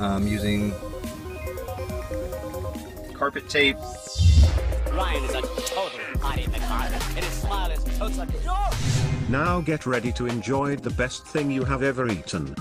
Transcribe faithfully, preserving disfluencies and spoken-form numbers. Um, using carpet tape. Ryan is a total party in the car, and his smile is total joy. Now get ready to enjoy the best thing you have ever eaten.